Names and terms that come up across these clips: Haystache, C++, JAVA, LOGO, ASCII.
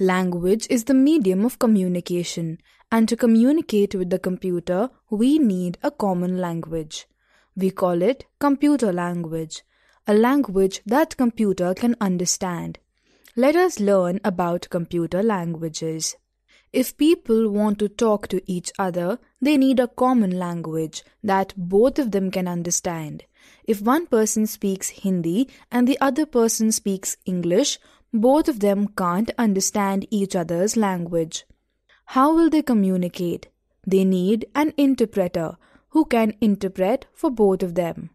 Language is the medium of communication, and to communicate with the computer, we need a common language. We call it computer language, a language that computer can understand. Let us learn about computer languages. If people want to talk to each other, they need a common language that both of them can understand. If one person speaks Hindi and the other person speaks English, both of them can't understand each other's language. How will they communicate? They need an interpreter who can interpret for both of them.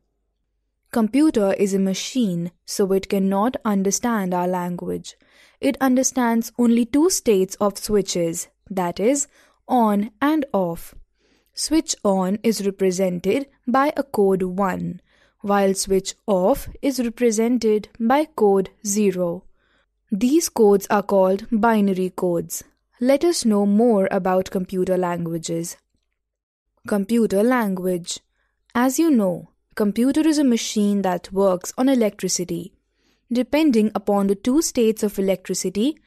Computer is a machine, so it cannot understand our language. It understands only two states of switches, that is, on and off. Switch on is represented by a code 1, while switch off is represented by code 0. These codes are called binary codes. Let us know more about computer languages. Computer language. As you know, computer is a machine that works on electricity. Depending upon the two states of electricity,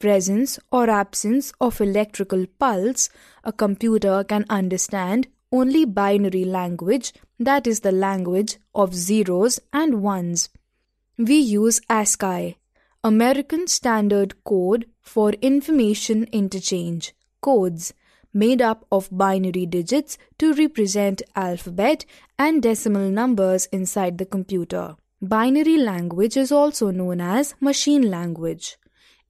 presence or absence of electrical pulse, a computer can understand only binary language, that is the language of zeros and ones. We use ASCII, American Standard Code for Information Interchange, codes, made up of binary digits to represent alphabet and decimal numbers inside the computer. Binary language is also known as machine language.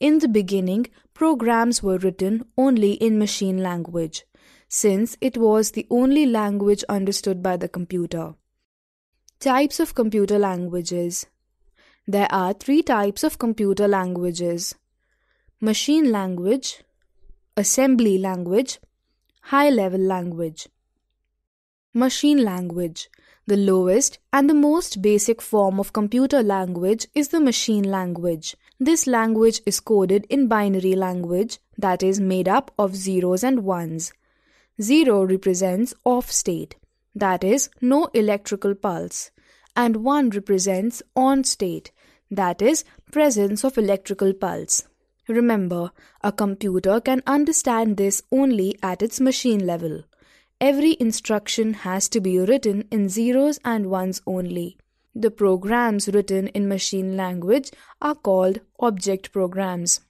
In the beginning, programs were written only in machine language, since it was the only language understood by the computer. Types of computer languages. There are three types of computer languages: machine language, assembly language, high-level language. Machine language. The lowest and the most basic form of computer language is the machine language. This language is coded in binary language, that is made up of zeros and ones. Zero represents off state, that is no electrical pulse, and one represents on state, that is presence of electrical pulse. Remember, a computer can understand this only at its machine level. Every instruction has to be written in zeros and ones only. The programs written in machine language are called object programs.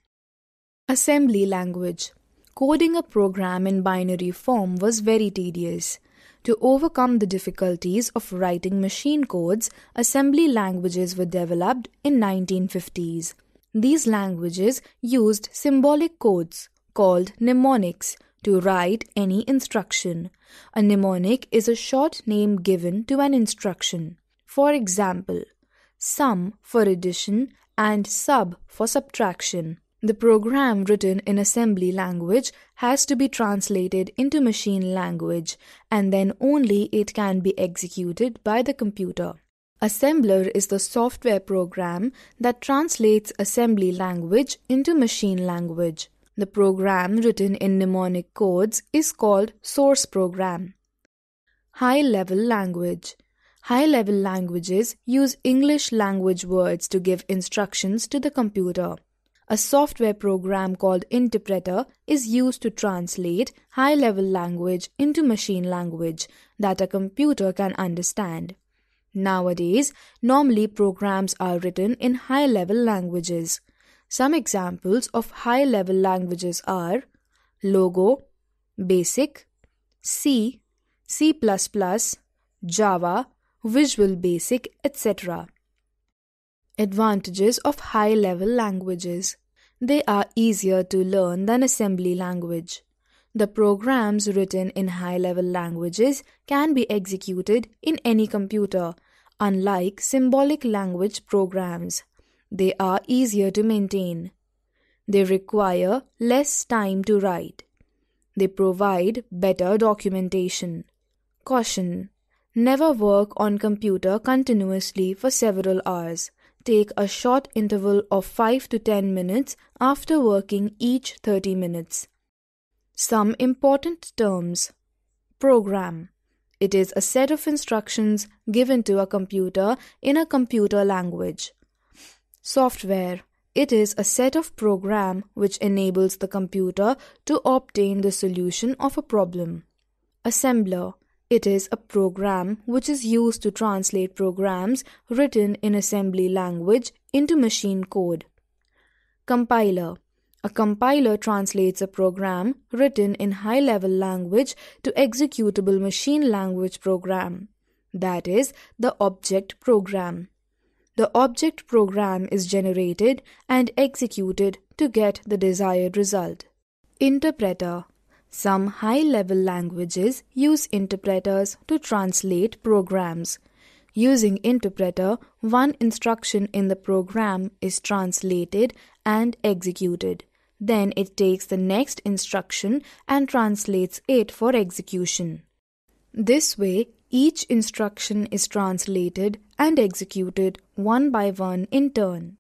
Assembly language. Coding a program in binary form was very tedious. To overcome the difficulties of writing machine codes, assembly languages were developed in 1950s. These languages used symbolic codes called mnemonics to write any instruction. A mnemonic is a short name given to an instruction. For example, sum for addition and sub for subtraction. The program written in assembly language has to be translated into machine language, and then only it can be executed by the computer. Assembler is the software program that translates assembly language into machine language. The program written in mnemonic codes is called source program. High-level language. High-level languages use English language words to give instructions to the computer. A software program called interpreter is used to translate high-level language into machine language that a computer can understand. Nowadays, normally programs are written in high-level languages. Some examples of high-level languages are LOGO, BASIC, C, C++, JAVA, Visual Basic, etc. Advantages of high-level languages. They are easier to learn than assembly language. The programs written in high-level languages can be executed in any computer, unlike symbolic language programs. They are easier to maintain. They require less time to write. They provide better documentation. Caution: never work on computer continuously for several hours. Take a short interval of 5 to 10 minutes after working each 30 minutes. Some important terms. Program. It is a set of instructions given to a computer in a computer language. Software. It is a set of program which enables the computer to obtain the solution of a problem. Assembler. It is a program which is used to translate programs written in assembly language into machine code. Compiler. A compiler translates a program written in high-level language to executable machine language program, that is, the object program. The object program is generated and executed to get the desired result. Interpreter. Some high-level languages use interpreters to translate programs. Using interpreter, one instruction in the program is translated and executed. Then it takes the next instruction and translates it for execution. This way, each instruction is translated and executed one by one in turn.